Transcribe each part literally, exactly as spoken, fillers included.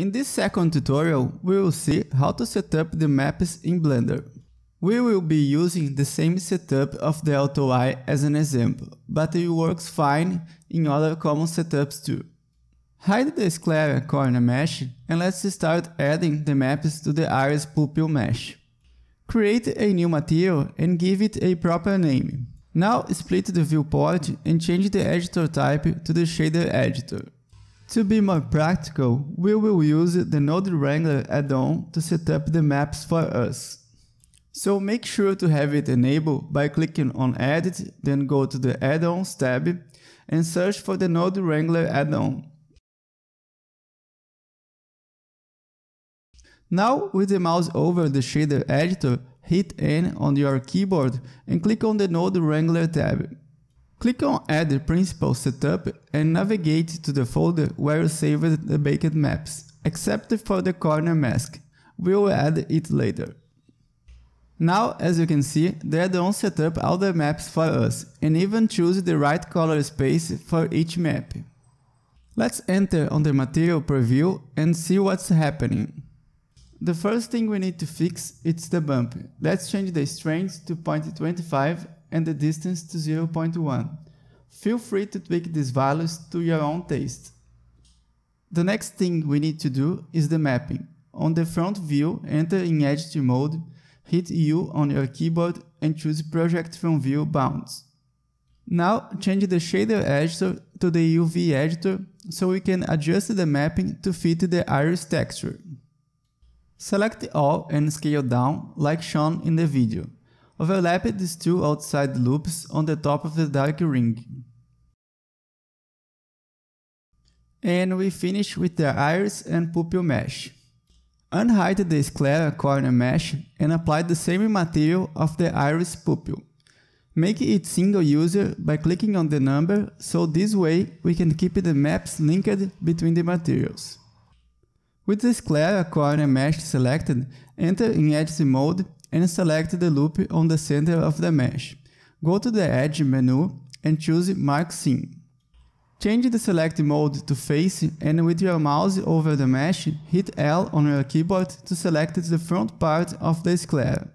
In this second tutorial, we will see how to set up the maps in Blender. We will be using the same setup of the AutoEye as an example, but it works fine in other common setups too. Hide the Sclera Corner Mesh and let's start adding the maps to the Iris Pupil Mesh. Create a new material and give it a proper name. Now split the viewport and change the editor type to the Shader Editor. To be more practical, we will use the Node Wrangler add-on to set up the maps for us. So make sure to have it enabled by clicking on Edit, then go to the Add-ons tab and search for the Node Wrangler add-on. Now, with the mouse over the Shader Editor, hit N on your keyboard and click on the Node Wrangler tab. Click on Add Principal Setup and navigate to the folder where you saved the baked maps, except for the corner mask. We will add it later. Now, as you can see, the add-on set up all the maps for us, and even choose the right color space for each map. Let's enter on the material preview and see what's happening. The first thing we need to fix is the bump. Let's change the strength to zero point two five and the distance to zero point one. Feel free to tweak these values to your own taste. The next thing we need to do is the mapping. On the front view, enter in Edit mode, hit U on your keyboard and choose Project from View Bounds. Now change the Shader Editor to the U V Editor so we can adjust the mapping to fit the iris texture. Select all and scale down like shown in the video. Overlap these two outside loops on the top of the dark ring. And we finish with the iris and pupil mesh. Unhide the Sclera corner mesh and apply the same material of the iris pupil. Make it single user by clicking on the number, so this way we can keep the maps linked between the materials. With the Sclera corner mesh selected, enter in Edit mode and select the loop on the center of the mesh. Go to the Edge menu and choose Mark Scene. Change the select mode to Face and with your mouse over the mesh, hit L on your keyboard to select the front part of the sclera.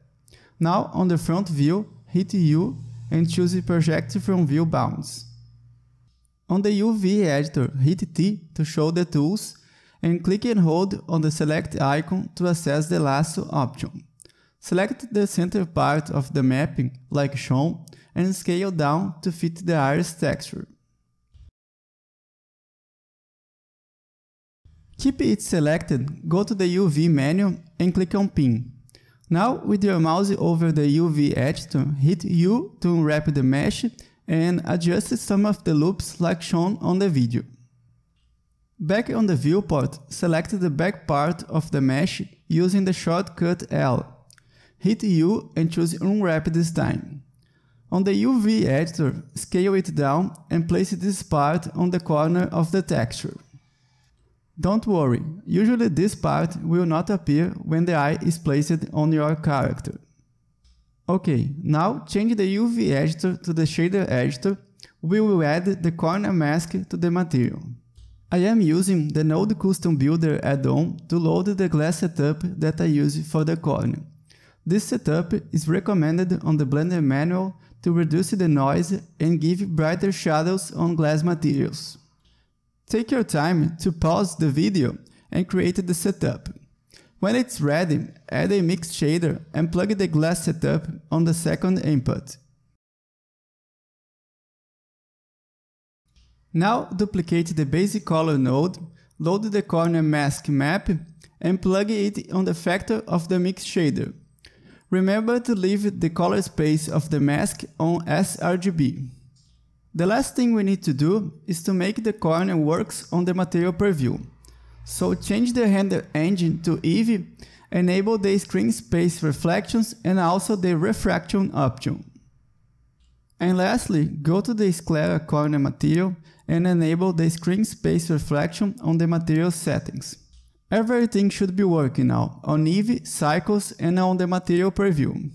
Now on the front view, hit U and choose Project from View Bounds. On the U V editor, hit T to show the tools and click and hold on the Select icon to access the Lasso option. Select the center part of the mapping, like shown, and scale down to fit the iris texture. Keep it selected, go to the U V menu and click on Pin. Now, with your mouse over the U V editor, hit U to unwrap the mesh and adjust some of the loops like shown on the video. Back on the viewport, select the back part of the mesh using the shortcut L. Hit U and choose Unwrap this time. On the U V editor, scale it down and place this part on the corner of the texture. Don't worry, usually this part will not appear when the eye is placed on your character. Ok, now change the U V editor to the Shader Editor. We will add the corner mask to the material. I am using the Node Custom Builder add-on to load the glass setup that I use for the corner. This setup is recommended on the Blender manual to reduce the noise and give brighter shadows on glass materials. Take your time to pause the video and create the setup. When it's ready, add a mix shader and plug the glass setup on the second input. Now duplicate the basic color node, load the corner mask map and plug it on the factor of the mix shader. Remember to leave the color space of the mask on sRGB. The last thing we need to do is to make the corner works on the material preview. So change the render engine to Eevee, enable the screen space reflections and also the refraction option. And lastly, go to the Sclera corner material and enable the screen space reflection on the material settings. Everything should be working now, on Eevee, Cycles and on the material preview.